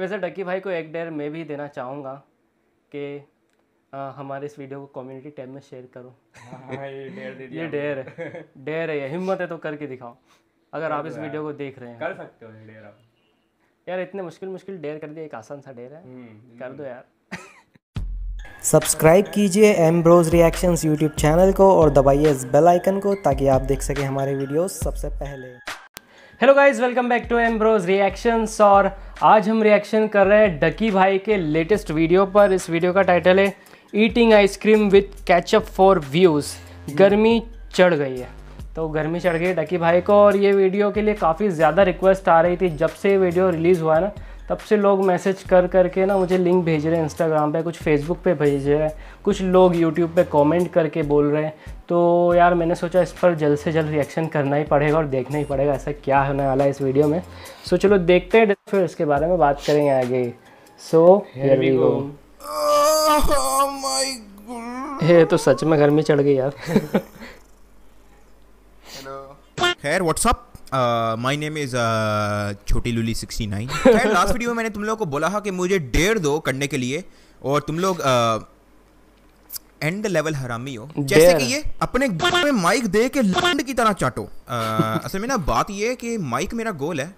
वैसे डकी भाई को एक डेयर मैं भी देना चाहूँगा कि हमारे इस वीडियो को कम्युनिटी टैब में शेयर करो। ये डेयर है, डेयर है, ये हिम्मत है तो करके दिखाओ। अगर आप इस वीडियो को देख रहे हैं कर सकते हो ये डेयर आप। यार इतने मुश्किल मुश्किल डेयर कर दिया, एक आसान सा डेयर है, कर दो यार। सब्सक्राइब कीजिए एमब्रोज रिएक्शंस यूट्यूब चैनल को और दबाइए इस बेल आइकन को ताकि आप देख सकें हमारे वीडियोस सबसे पहले। Hello guys, welcome back to Ambrose reactions. और आज हम रिएक्शन कर रहे हैं डकी भाई के लेटेस्ट वीडियो पर। इस वीडियो का टाइटल है eating ice cream with ketchup for views. गर्मी चढ़ गई है, तो गर्मी चढ़ गई डकी भाई को, और ये वीडियो के लिए काफ़ी ज़्यादा रिक्वेस्ट आ रही थी। जब से ये वीडियो रिलीज़ हुआ ना तब से लोग मैसेज कर करके ना मुझे लिंक भेज रहे हैं इंस्टाग्राम पे, कुछ फेसबुक पे भेज रहे हैं, कुछ लोग यूट्यूब पे कमेंट करके बोल रहे हैं। तो यार मैंने सोचा इस पर जल्द से जल्द रिएक्शन करना ही पड़ेगा और देखना ही पड़ेगा ऐसा क्या होने वाला है इस वीडियो में। सो चलो देखते हैं, फिर इसके बारे में बात करेंगे आगे। So here we go. ये तो सच में गर्मी चढ़ गई यार। खैर व्हाट्सअप, माई नेम इज़ छोटी लुली 69। खैर लास्ट वीडियो में मैंने तुम लोगों को बोला था कि मुझे डेयर दो करने के लिए, और तुम लोग एंड लेवल हरामी हो। जैसे कि ये अपने में माइक दे के लंड की तरह चाटो। असल में ना बात ये है कि माइक मेरा गोल है,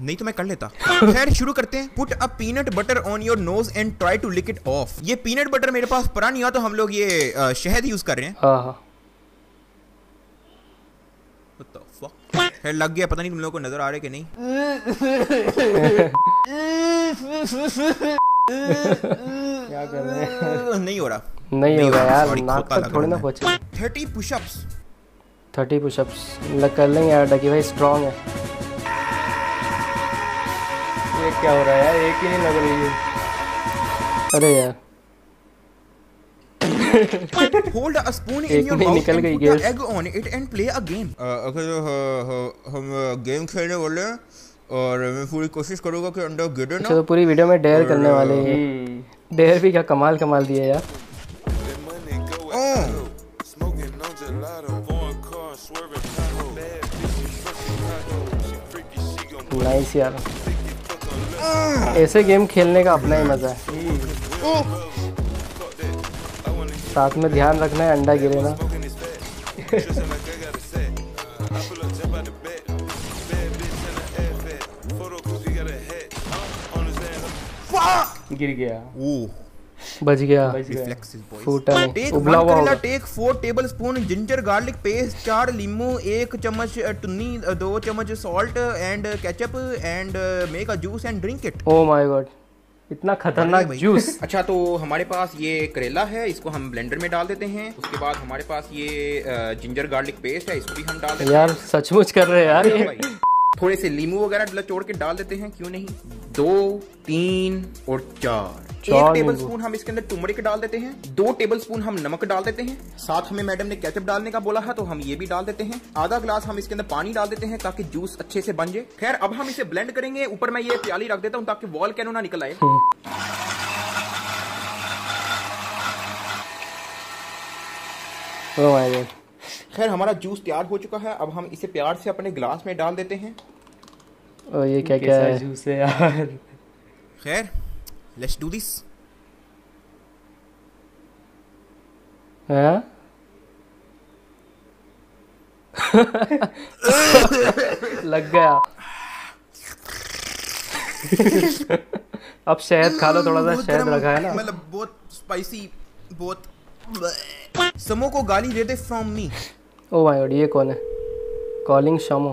नहीं तो मैं कर लेता। खैर शुरू करते हैं। Put a peanut butter on your nose and try to lick it off. ये पीनट बटर मेरे पास पड़ा नहीं हुआ तो हम लोग ये शहद यूज कर रहे हैं। लग गया, पता नहीं तुम लोगों को नजर आ रहे कि नहीं। क्या कर रहे हैं? नहीं हो रहा, नहीं हो रहा यार। नाक तक थोड़ी ना पहुंचे। 30 पुशअप्स लग कर लेंगे यार, डकी भाई स्ट्रांग है। ये क्या हो रहा है यार, एक ही नहीं लग रही है। अरे यार Hold a spoon in your mouth and put your egg on it and play a game. हम गेम खेलने वाले हैं और मैं पूरी कोशिश करूँगा कि अंडा गिरे ना। तो पूरी वीडियो में डेयर करने वाले हैं। डेयर भी क्या कमाल कमाल दिया यार। नाइस यार, ऐसे गेम खेलने का अपना ही मजा है। साथ में ध्यान रखना है अंडा गिरे ना। गिर गया, बच गया, फूटा नहीं, उबला हुआ। Take 4 tablespoon ginger garlic paste, 4 नींबू, 1 चम्मच टुन्नी, 2 चम्मच salt and ketchup and make a juice and drink it. Oh my god, इतना खतरनाक जूस। अच्छा तो हमारे पास ये करेला है, इसको हम ब्लेंडर में डाल देते हैं। उसके बाद हमारे पास ये जिंजर गार्लिक पेस्ट है, इसको भी हम डाल देते हैं। यार सचमुच कर रहे हैं यार ये। थोड़े से नींबू वगैरह निचोड़ के डाल देते हैं, क्यों नहीं। 2, 3 और 4 टेबलस्पून हम इसके अंदर टर्मरिक डाल देते हैं। 2 टेबलस्पून हम नमक डाल देते हैं। साथ हमें मैडम ने केचप डालने का बोला है तो हम ये भी डाल देते हैं। आधा ग्लास हम इसके अंदर पानी डाल देते हैं ताकि जूस अच्छे से बन जाए। खैर अब हम इसे ब्लेंड करेंगे। ऊपर मैं ये प्याली रख देता हूँ ताकि वॉल्केनो ना निकल आए। खैर हमारा जूस तैयार हो चुका है, अब हम इसे प्यार से अपने ग्लास में डाल देते हैं। और ये क्या क्या है? जूस है यार। खैर लेट्स डू दिस। लग गया। अब शहद खा लो, थोड़ा सा शहद रखा है ना। मतलब बहुत स्पाइसी, बहुत समो को गाली दे दे from me. Oh my god, ये कौन है कॉलिंग समो?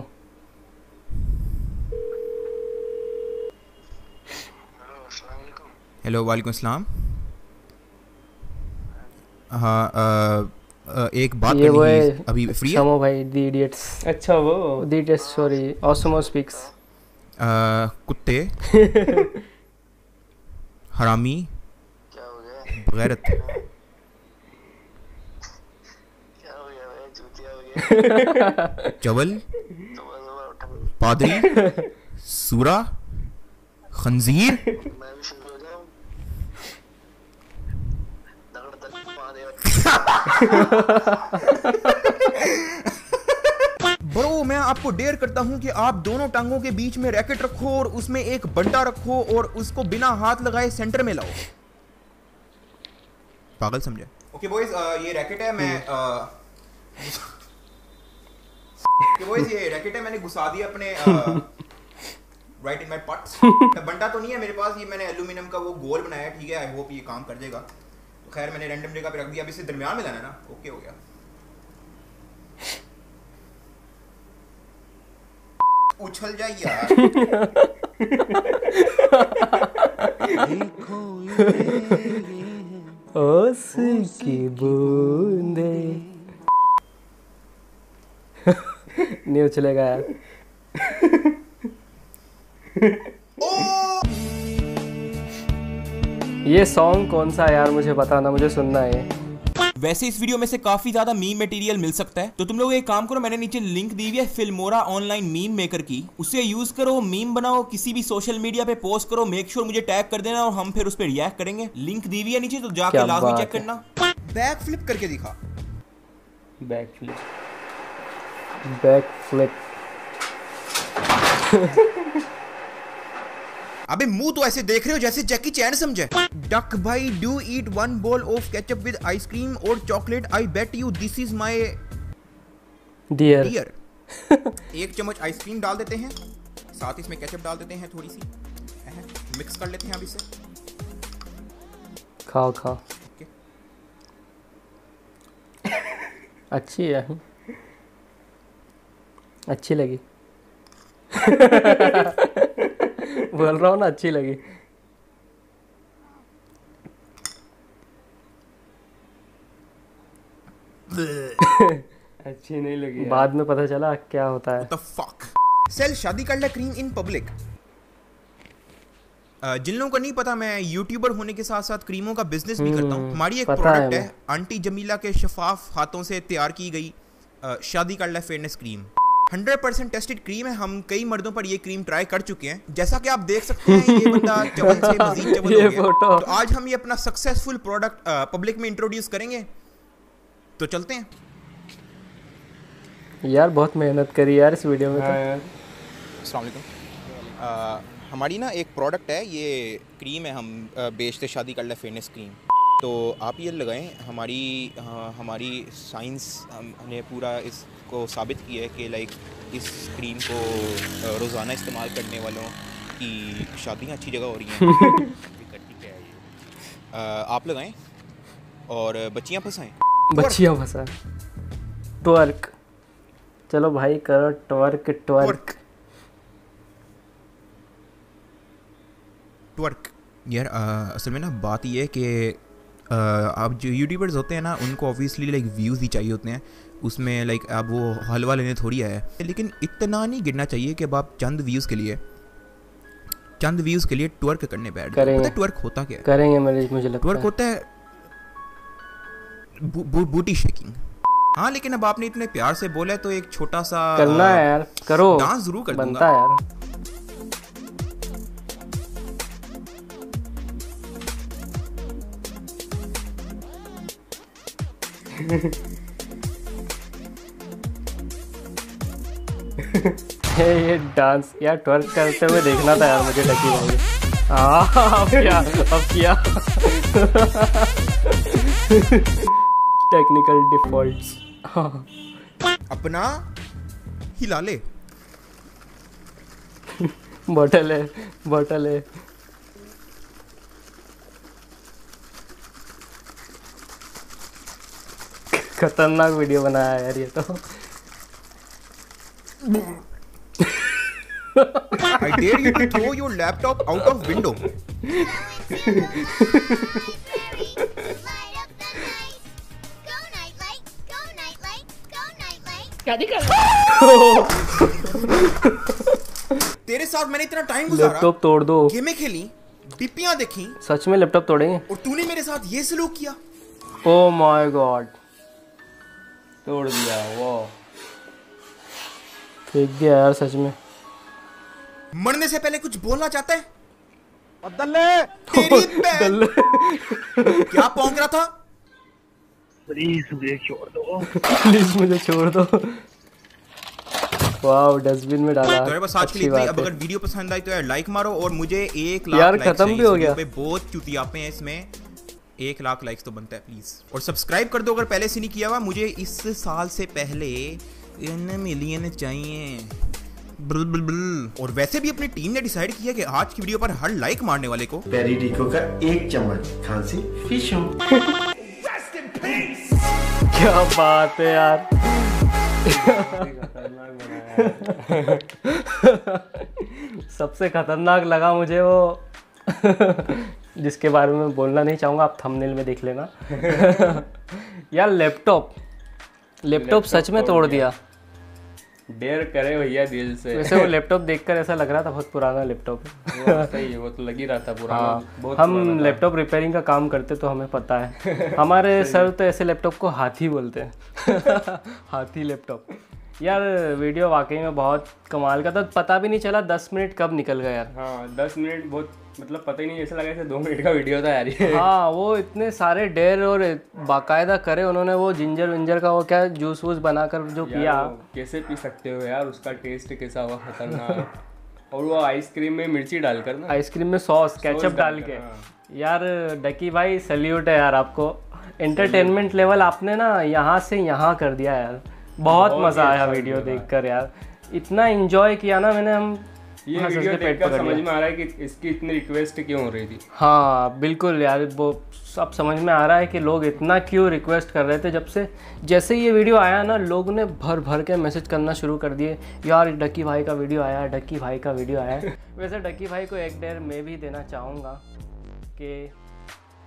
हेलो वालेकुम सलाम। हाँ एक बात करनी है, अभी फ्री है समो भाई? The idiots. अच्छा वो दी इडियट्स, सॉरी ऑसमो स्पीक्स। कुत्ते हरामी, क्या हो गया? बगैरत। क्या हो गया भाई, जूतिया हो गया। चवल, पादरी, सूरा, खंजीर। ब्रो मैं आपको डेयर करता हूँ कि आप दोनों टांगों के बीच में रैकेट रखो और उसमें एक बंटा रखो और उसको बिना हाथ लगाए सेंटर में लाओ। पागल समझे? ओके बॉयज ये रैकेट है, मैं बॉयज ये रैकेट है मैंने घुसा दिया अपने राइट इन माय पट्स। बंटा तो नहीं है मेरे पास, ये मैंने एल्यूमिनियम का वो गोल बनाया है, ठीक है आई होप ये काम कर जाएगा। तो खैर मैंने रैंडम जगह पे रख दिया, अब इसे दरमियान में लाना है ना। ओके हो गया। उछल जाए यार। ओस की बूंदे नहीं उछलेगा यार। ये सॉन्ग कौन सा यार, मुझे बताना, मुझे सुनना है। वैसे इस वीडियो में से काफी ज्यादा मीम मटेरियल मिल सकता है, तो तुम लोग एक काम करो, मैंने नीचे लिंक दी हुई है फिल्मोरा ऑनलाइन मीम मेकर की, उसे यूज करो, मीम बनाओ, किसी भी सोशल मीडिया पे पोस्ट करो, मेक श्योर मुझे टैग कर देना और हम फिर उस पे रिएक्ट करेंगे। लिंक दी हुई है नीचे, तो जाके लाजमी चेक करना। बैक फ्लिप करके दिखा, बैक फ्लिप, बैक फ्लिप। अबे मुंह तो ऐसे देख रहे हो जैसे जैकी चैन समझे। डक भाई do eat one ball of ketchup with ice cream और chocolate, I bet you this is my dear. एक चम्मच आइसक्रीम डाल देते हैं, साथ इसमें केचप डाल देते हैं, थोड़ी सी मिक्स कर लेते हैं। अब इसे खाओ खाओ। Okay. अच्छी है, अच्छी लगी। बोल रहा हूँ ना, अच्छी लगी। अच्छी नहीं लगी, बाद में पता चला क्या होता है। सेल शादी कर ले क्रीम इन पब्लिक। जिन लोगों को नहीं पता, मैं यूट्यूबर होने के साथ साथ क्रीमों का बिजनेस भी करता हूँ। हमारी एक प्रोडक्ट है आंटी जमीला के शफाफ हाथों से तैयार की गई शादी कर ले फेयरनेस क्रीम। 100% टेस्टेड क्रीम है, हम कई मर्दों पर ये क्रीम ट्राई कर चुके हैं। जैसा कि आप देख सकते हैं ये बंदा चवल से मजीद चवल हो गया। तो आज हम ये अपना सक्सेसफुल प्रोडक्ट पब्लिक में इंट्रोड्यूस करेंगे, तो चलते हैं। यार बहुत मेहनत करी यार इस वीडियो में। अस्सलाम वालेकुम, हमारी ना एक प्रोडक्ट है, ये क्रीम है, हम बेचते शादी कर ले फेयरनेस क्रीम। तो आप ये लगाएं, हमारी साइंस हमने पूरा इसको साबित किया है कि लाइक इस क्रीम को रोज़ाना इस्तेमाल करने वालों की शादियां अच्छी जगह हो रही हैं। आप लगाएं और बच्चियां फंसाएं, बच्चियां फंसा। ट्वर्क, चलो भाई करो ट्वर्क ट्वर्क ट्वर्क। यार असल में ना बात ये है कि आप जो यूट्यूबर्स होते हैं ना, उनको ऑब्वियसली लाइक व्यूज़ ही चाहिए होते हैं, उसमें लाइक आप वो हलवा लेने थोड़ी आया है। लेकिन इतना नहीं गिरना चाहिए कि अब आप चंद व्यूज़ के लिए ट्वर्क करने बैठ जाए। पता है ट्वर्क होता क्या है? करेंगे मुझे लगता है। ट्वर्क होता है बूटी शेकिंग। हाँ लेकिन अब आपने इतने प्यार से बोला है तो एक छोटा सा करना है यार, करो डांस जरूर कर दूंगा यार। ये डांस यार ट्वर्क करते हुए देखना था यार मुझे, लकी भाई। अब क्या टेक्निकल डिफॉल्ट्स। अपना हिला ले। बोतल है खतरनाक वीडियो बनाया यार ये तो। I dare you to throw your laptop out of window. तेरे साथ मैंने इतना टाइम गुजारा, लैपटॉप तोड़ दो, गेमें खेली, डिपियां देखी, सच में लैपटॉप तोड़ेंगे, और तूने मेरे साथ ये सलूक किया। Oh my God. तोड़ दिया, वाह, फेंक दिया यार सच में। मरने से पहले कुछ बोलना चाहता है? तेरी क्या पौंक रहा था? प्लीज मुझे छोड़ दो। वाव डस्टबिन में डाला। तो बस आज के लिए इतना ही। अब अगर वीडियो पसंद आई तो यार लाइक मारो और मुझे 1 लाख खत्म भी हो गया। बहुत चुतियापे हैं इसमें, 1 लाख लाइक्स तो बनता है प्लीज। और सब्सक्राइब कर दो अगर पहले से नहीं किया हुआ। मुझे इस साल से पहले 1 मिलियन चाहिए। Bull bull bull. और वैसे भी अपनी टीम ने डिसाइड किया कि आज की वीडियो पर हर लाइक मारने वाले को पेरिडिको का 1 चम्मच खांसी फिश। क्या बात है यार। सबसे खतरनाक लगा मुझे वो जिसके बारे में बोलना नहीं चाहूँगा, आप थंबनेल में देख लेना। यार लैपटॉप सच में तोड़ दिया। डेयर करे भैया दिल से। वैसे वो लैपटॉप देखकर ऐसा लग रहा था बहुत पुराना लैपटॉप है। सही है, वो तो लग ही रहा था पुराना। बहुत हम लैपटॉप रिपेयरिंग का काम करते तो हमें पता है। हमारे सर तो ऐसे लैपटॉप को हाथी बोलते हैं। हाथी लैपटॉप। यार वीडियो वाकई में बहुत कमाल का था, पता भी नहीं चला 10 मिनट कब निकल गया यार। हाँ 10 मिनट बहुत, मतलब पता ही नहीं, ऐसा लगा जैसे 2 मिनट का वीडियो था यार ये। हाँ वो इतने सारे डेयर और बाकायदा करे उन्होंने। वो जिंजर विंजर का वो क्या जूस वूस बनाकर जो पिया, कैसे पी सकते हो यार, उसका टेस्ट कैसा हुआ खतरनाक। और वो आइसक्रीम में मिर्ची डालकर ना, आइसक्रीम में सॉस केचप डाल के। यार डकी भाई सैल्यूट है यार आपको, एंटरटेनमेंट लेवल आपने ना यहाँ से यहाँ कर दिया यार। बहुत मज़ा आया वीडियो देखकर यार, इतना एंजॉय किया ना मैंने। हम ये वीडियो देखकर समझ में आ रहा है कि इसकी इतनी रिक्वेस्ट क्यों हो रही थी। हाँ बिल्कुल यार, वो सब समझ में आ रहा है कि लोग इतना क्यों रिक्वेस्ट कर रहे थे। जब से जैसे ये वीडियो आया ना, लोग ने भर भर के मैसेज करना शुरू कर दिए, यार डकी भाई का वीडियो आया, डकी भाई का वीडियो आया। वैसे डकी भाई को एक डेयर मैं भी देना चाहूँगा कि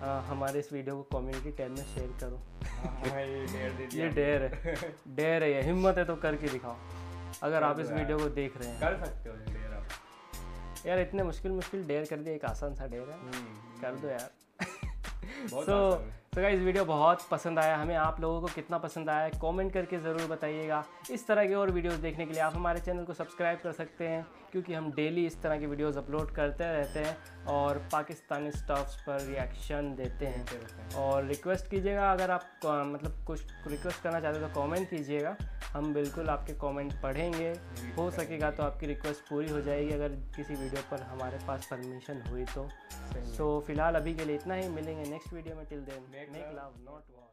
हमारे इस वीडियो को कम्युनिटी टैब में शेयर करो। ये डेयर है ये, हिम्मत है तो करके दिखाओ। अगर आप इस वीडियो को देख रहे हैं कर सकते हो डेयर आप। यार इतने मुश्किल डेयर कर दिया, एक आसान सा डेयर है, कर दो यार। तो गाइस वीडियो बहुत पसंद आया हमें। आप लोगों को कितना पसंद आया कमेंट करके ज़रूर बताइएगा। इस तरह के और वीडियोस देखने के लिए आप हमारे चैनल को सब्सक्राइब कर सकते हैं, क्योंकि हम डेली इस तरह के वीडियोस अपलोड करते रहते हैं और पाकिस्तानी स्टफ्स पर रिएक्शन देते हैं। और रिक्वेस्ट कीजिएगा अगर आप मतलब कुछ रिक्वेस्ट करना चाहते हो तो कॉमेंट कीजिएगा, हम बिल्कुल आपके कमेंट पढ़ेंगे। हो सकेगा तो आपकी रिक्वेस्ट पूरी हो जाएगी अगर किसी वीडियो पर हमारे पास परमिशन हुई तो। सो फिलहाल अभी के लिए इतना ही, मिलेंगे नेक्स्ट वीडियो में। Till then make love not war.